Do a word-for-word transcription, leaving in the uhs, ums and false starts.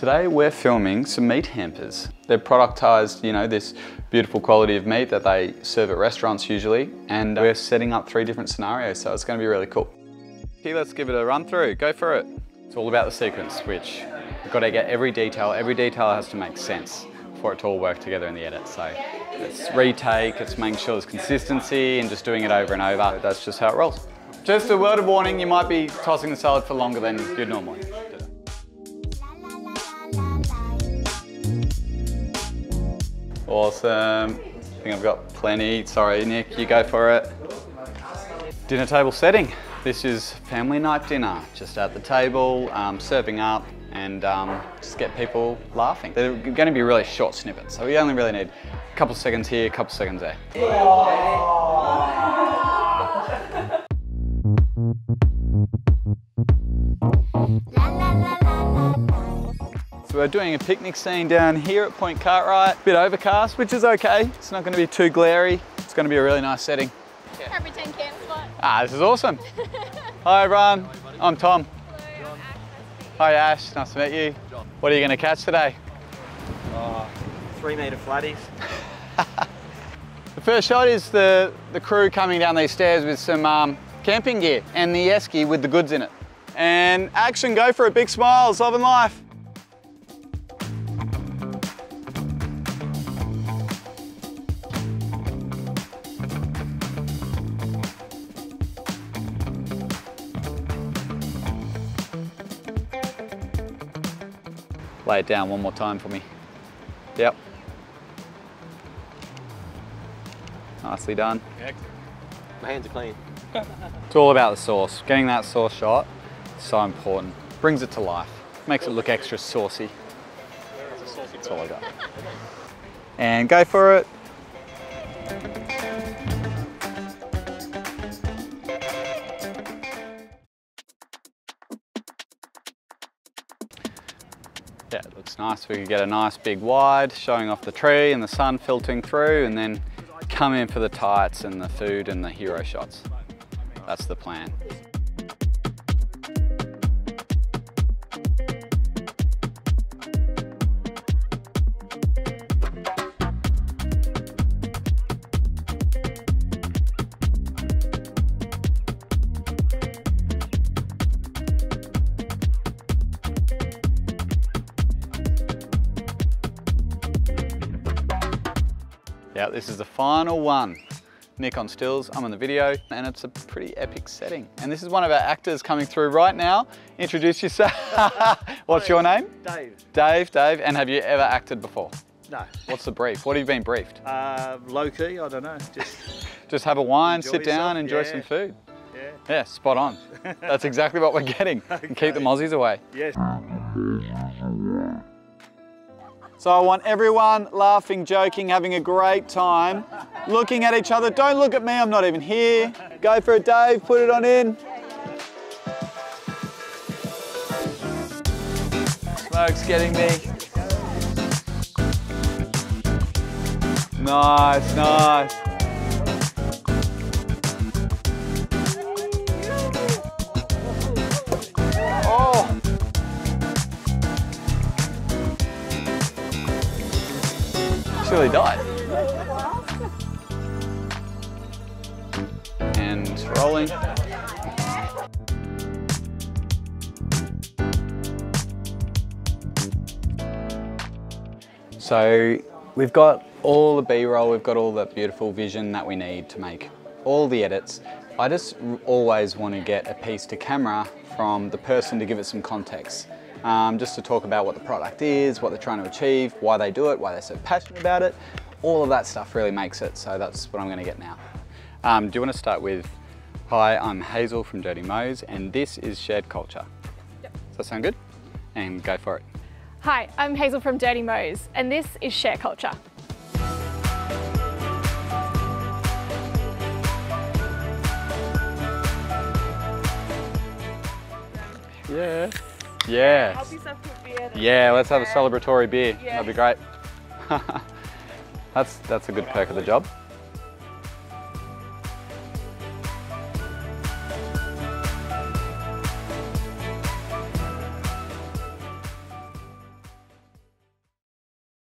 Today we're filming some meat hampers. They're productized, you know, this beautiful quality of meat that they serve at restaurants usually, and we're setting up three different scenarios, so it's going to be really cool. Okay, let's give it a run through. Go for it. It's all about the sequence, which we've got to get every detail. Every detail has to make sense for it to all work together in the edit. So it's retake, it's making sure there's consistency and just doing it over and over. That's just how it rolls. Just a word of warning, you might be tossing the salad for longer than you'd normally do. Awesome. I think I've got plenty. Sorry, Nick, you go for it. Dinner table setting. This is family night dinner. Just at the table, um, serving up, and um, just get people laughing. They're going to be really short snippets, so we only really need a couple seconds here, a couple seconds there. Aww. So we're doing a picnic scene down here at Point Cartwright. Bit overcast, which is okay. It's not going to be too glary. It's going to be a really nice setting. Yeah. Can't pretend camp spot. Ah, this is awesome. Hi everyone, hi, I'm Tom. Hello, I'm Ash. Hi Ash, nice to meet you. John. What are you going to catch today? Uh, three metre flatties. The first shot is the, the crew coming down these stairs with some um, camping gear and the Esky with the goods in it. And action, go for it, big smiles, love and life. Lay it down one more time for me. Yep. Nicely done. Excellent. My hands are clean. It's all about the sauce. Getting that sauce shot is so important. Brings it to life. Makes it look extra saucy. That's all I got. And go for it. Yeah, it looks nice. We could get a nice big wide showing off the tree and the sun filtering through, and then come in for the tights and the food and the hero shots. That's the plan. Yeah, this is the final one. Nick on stills, I'm on the video, and it's a pretty epic setting. And this is one of our actors coming through right now. Introduce yourself. What's your name? Dave. Dave, Dave, and have you ever acted before? No. What's the brief? What have you been briefed? Uh, low key, I don't know. Just, Just have a wine, sit down, yourself. enjoy yeah. some food. Yeah. Yeah, spot on. That's exactly what we're getting. Okay. And keep the mozzies away. Yes. So I want everyone laughing, joking, having a great time, looking at each other. Don't look at me, I'm not even here. Go for it, Dave, put it on in. Smoke's getting me. Nice, nice. Really died. And rolling. So we've got all the B-roll, we've got all the beautiful vision that we need to make all the edits. I just always want to get a piece to camera from the person to give it some context. Um, just to talk about what the product is, what they're trying to achieve, why they do it, why they're so passionate about it. All of that stuff really makes it, so that's what I'm going to get now. Um, do you want to start with, hi, I'm Hazel from Dirty Mo's, and this is Shared Culture. Yep. Does that sound good? And go for it. Hi, I'm Hazel from Dirty Mo's, and this is Shared Culture. Yeah. Yeah. Help yourself to a beer. Yeah, let's have a celebratory beer. Yeah. That'd be great. that's that's a good perk of the job.